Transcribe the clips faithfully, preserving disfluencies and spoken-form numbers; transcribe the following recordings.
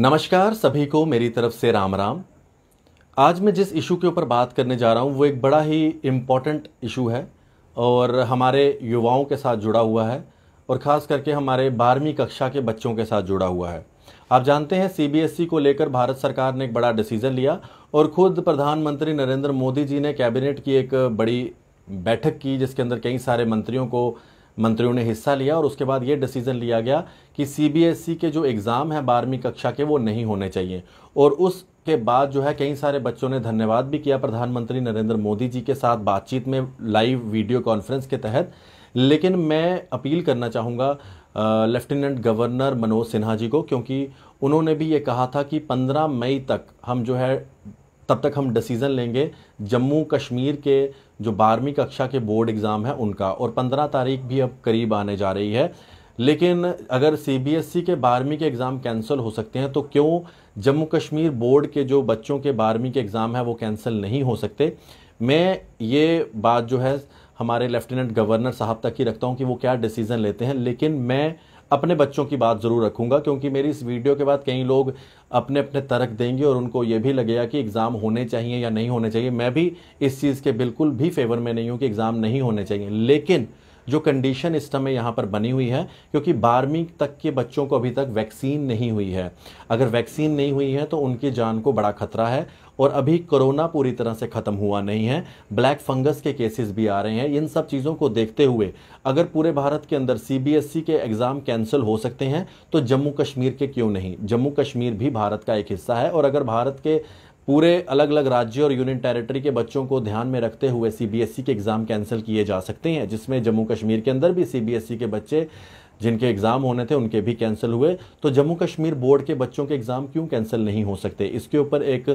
नमस्कार सभी को मेरी तरफ से राम राम। आज मैं जिस इशू के ऊपर बात करने जा रहा हूँ वो एक बड़ा ही इम्पॉर्टेंट इशू है और हमारे युवाओं के साथ जुड़ा हुआ है और ख़ास करके हमारे बारहवीं कक्षा के बच्चों के साथ जुड़ा हुआ है। आप जानते हैं सी बी एस ई को लेकर भारत सरकार ने एक बड़ा डिसीज़न लिया और ख़ुद प्रधानमंत्री नरेंद्र मोदी जी ने कैबिनेट की एक बड़ी बैठक की जिसके अंदर कई सारे मंत्रियों को मंत्रियों ने हिस्सा लिया और उसके बाद ये डिसीज़न लिया गया कि सी बी एस ई के जो एग्ज़ाम हैं बारहवीं कक्षा के वो नहीं होने चाहिए। और उसके बाद जो है कई सारे बच्चों ने धन्यवाद भी किया प्रधानमंत्री नरेंद्र मोदी जी के साथ बातचीत में लाइव वीडियो कॉन्फ्रेंस के तहत। लेकिन मैं अपील करना चाहूँगा लेफ्टिनेंट गवर्नर मनोज सिन्हा जी को, क्योंकि उन्होंने भी ये कहा था कि पंद्रह मई तक हम जो है तब तक हम डिसीज़न लेंगे जम्मू कश्मीर के जो बारहवीं कक्षा के बोर्ड एग्ज़ाम है उनका, और पंद्रह तारीख भी अब करीब आने जा रही है। लेकिन अगर सी बी एस ई के बारहवीं के एग्ज़ाम कैंसिल हो सकते हैं तो क्यों जम्मू कश्मीर बोर्ड के जो बच्चों के बारहवीं के एग्ज़ाम है वो कैंसिल नहीं हो सकते। मैं ये बात जो है हमारे लेफ्टिनेंट गवर्नर साहब तक ही रखता हूँ कि वो क्या डिसीज़न लेते हैं, लेकिन मैं अपने बच्चों की बात ज़रूर रखूंगा क्योंकि मेरी इस वीडियो के बाद कई लोग अपने अपने तर्क देंगे और उनको ये भी लगेगा कि एग्ज़ाम होने चाहिए या नहीं होने चाहिए। मैं भी इस चीज़ के बिल्कुल भी फेवर में नहीं हूँ कि एग्ज़ाम नहीं होने चाहिए, लेकिन जो कंडीशन इस समय यहाँ पर बनी हुई है क्योंकि बारहवीं तक के बच्चों को अभी तक वैक्सीन नहीं हुई है। अगर वैक्सीन नहीं हुई है तो उनकी जान को बड़ा खतरा है और अभी कोरोना पूरी तरह से ख़त्म हुआ नहीं है, ब्लैक फंगस के केसेस भी आ रहे हैं। इन सब चीज़ों को देखते हुए अगर पूरे भारत के अंदर सी बी एस ई के एग्ज़ाम कैंसिल हो सकते हैं तो जम्मू कश्मीर के क्यों नहीं। जम्मू कश्मीर भी भारत का एक हिस्सा है और अगर भारत के पूरे अलग अलग राज्य और यूनियन टेरिटरी के बच्चों को ध्यान में रखते हुए सी बी एस ई के एग्ज़ाम कैंसिल किए जा सकते हैं, जिसमें जम्मू कश्मीर के अंदर भी सी बी एस ई के बच्चे जिनके एग्ज़ाम होने थे उनके भी कैंसिल हुए, तो जम्मू कश्मीर बोर्ड के बच्चों के एग्ज़ाम क्यों कैंसिल नहीं हो सकते। इसके ऊपर एक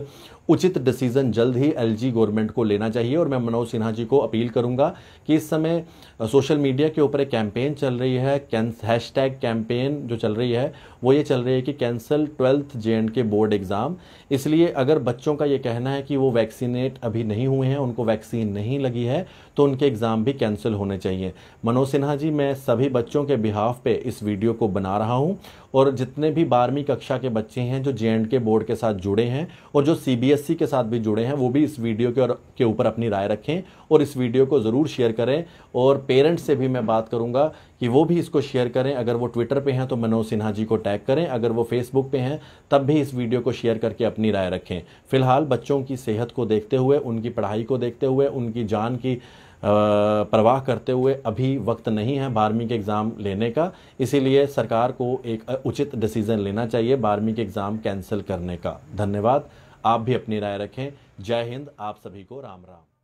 उचित डिसीज़न जल्द ही एल जी गवर्नमेंट को लेना चाहिए। और मैं मनोज सिन्हा जी को अपील करूँगा कि इस समय सोशल मीडिया के ऊपर एक कैंपेन चल रही है, हैश टैग कैंपेन जो चल रही है वो ये चल रही है कि cancel twelfth J and K board exam. इसलिए अगर बच्चों का ये कहना है कि वो वैक्सीनेट अभी नहीं हुए हैं, उनको वैक्सीन नहीं लगी है, तो उनके एग्ज़ाम भी कैंसिल होने चाहिए। मनोज सिन्हा जी, मैं सभी बच्चों के बिहाव पे इस वीडियो को बना रहा हूं और जितने भी बारहवीं कक्षा के बच्चे हैं जो जे एंड के बोर्ड के साथ जुड़े हैं और जो सीबीएसई के साथ भी जुड़े हैं वो भी इस वीडियो के और के ऊपर अपनी राय रखें और इस वीडियो को ज़रूर शेयर करें। और पेरेंट्स से भी मैं बात करूंगा कि वो भी इसको शेयर करें। अगर वो ट्विटर पे हैं तो मनोज सिन्हा जी को टैग करें, अगर वो फेसबुक पे हैं तब भी इस वीडियो को शेयर करके अपनी राय रखें। फिलहाल बच्चों की सेहत को देखते हुए, उनकी पढ़ाई को देखते हुए, उनकी जान की परवाह करते हुए अभी वक्त नहीं है बारहवीं के एग्ज़ाम लेने का। इसीलिए सरकार को एक उचित डिसीज़न लेना चाहिए बारहवीं के एग्ज़ाम कैंसिल करने का। धन्यवाद। आप भी अपनी राय रखें। जय हिंद। आप सभी को राम राम।